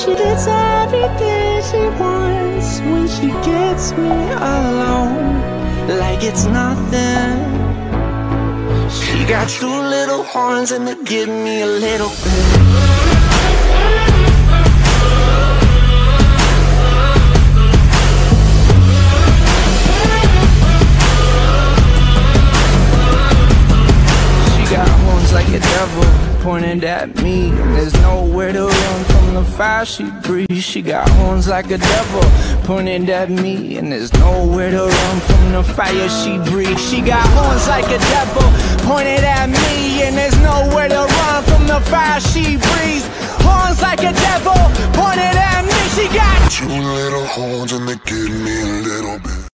She gets everything she wants when she gets me alone, like it's nothing. She got two little horns and they give me a little bit. Pointed at me, there's nowhere to run from the fire she breathes. She got horns like a devil pointed at me, and there's nowhere to run from the fire she breathes. She got horns like a devil pointed at me, and there's nowhere to run from the fire she breathes. Horns like a devil pointed at me. She got two little horns and they give me a little bit.